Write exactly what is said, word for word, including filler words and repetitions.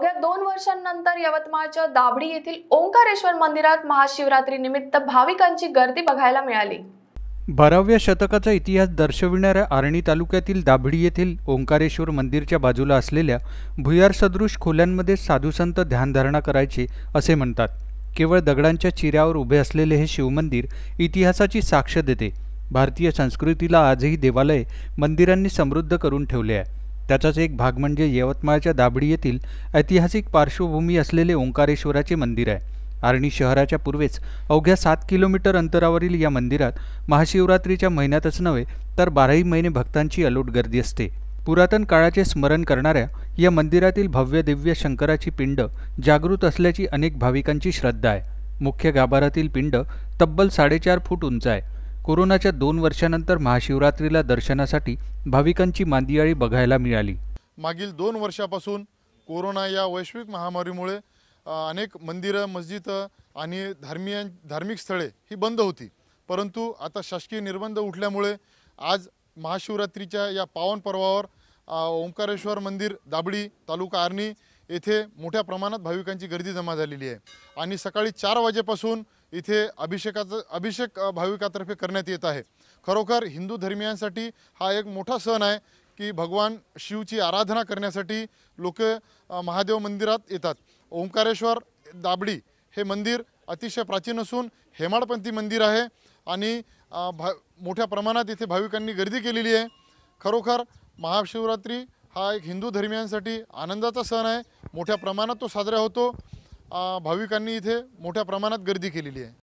अवघ्या दोन वर्षांनंतर यवतमाळच्या दाभडी येथील ओंकारेश्वर मंदिरात महाशिवरात्री निमित्त भाविकांची गर्दी बघायला मिळाली। बाराव्या शतकाचा इतिहास दर्शविणाऱ्या आर्णी तालुक्यातील दाभडी येथील ओंकारेश्वर मंदिरच्या बाजूला असलेल्या भुयार सदृश खोल्यांमध्ये साधुसंत ध्यानधारणा करायचे असे म्हणतात। केवळ दगडांच्या चिऱ्यावर उभे असलेले हे शिवमंदिर इतिहासाची साक्ष देते। भारतीय संस्कृतीला आजही देवालय मंदिरांनी समृद्ध करून ठेवले आहे। त्याचाच एक भाग म्हणजे यवतमाळच्या दाभडी येथील ऐतिहासिक पार्श्वभूमी असलेले ओंकारेश्वराचे मंदिर आहे। आर्णी शहराच्या पूर्वेस अवघ्या सात किलोमीटर अंतरावरील या मंदिरात महाशिवरात्रीच्या महिन्यातच नव्हे तर बाराही महिने भक्तांची अलोट गर्दी असते। पुरातन काळाचे स्मरण करणाऱ्या या मंदिरातील भव्य दिव्य शंकराची पिंड जागृत असल्याची अनेक भाविकांची श्रद्धा आहे। मुख्य गाभाऱ्यातील पिंड तब्बल साडेचार फूट उंच आहे। कोरोनाच्या दोन वर्षांनंतर महाशिवरात्रीला दर्शनासाठी भाविकांची मांदियाळी बघायला मिळाली। मागील दोन वर्षापासून कोरोना या वैश्विक महामारीमुळे अनेक मंदिरं मस्जिद आणि धर्मीय धार्मिक स्थळे ही बंद होती, परंतु आता शासकीय निर्बंध उठल्यामुळे आज महाशिवरात्रीच्या या पावन पर्वावर ओंकारेश्वर मंदिर दाभडी तालुका आर्णी येथे मोठ्या प्रमाणात भाविकांची गर्दी जमा झालेली आहे आणि सकाळी चार वाजेपासून इथे अभिषेकाचं अभिषेक भाविकातर्फे करण्यात येत आहे। खरोखर हिंदू धर्मियांसाठी हा एक मोठा सण आहे की भगवान शिवची आराधना करण्यासाठी लोक महादेव मंदिरात येतात। ओंकारेश्वर दाभडी हे मंदिर अतिशय प्राचीन असून हेमाडपंथी मंदिर आहे आणि भा मोठ्या प्रमाणात इथे भाविकांनी गर्दी केलेली आहे। खरोखर महाशिवरात्री हा एक हिंदू धर्मियांसाठी आनंदाचा सण आहे। मोठ्या प्रमाणात तो साजरा होतो। भाविकांनी इथे मोठ्या प्रमाणात गर्दी केलेली आहे।